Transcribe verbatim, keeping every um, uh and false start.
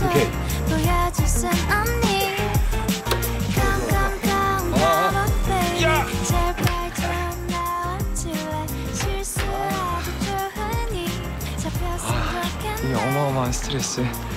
오케이. 이 어마어마한 스트레스.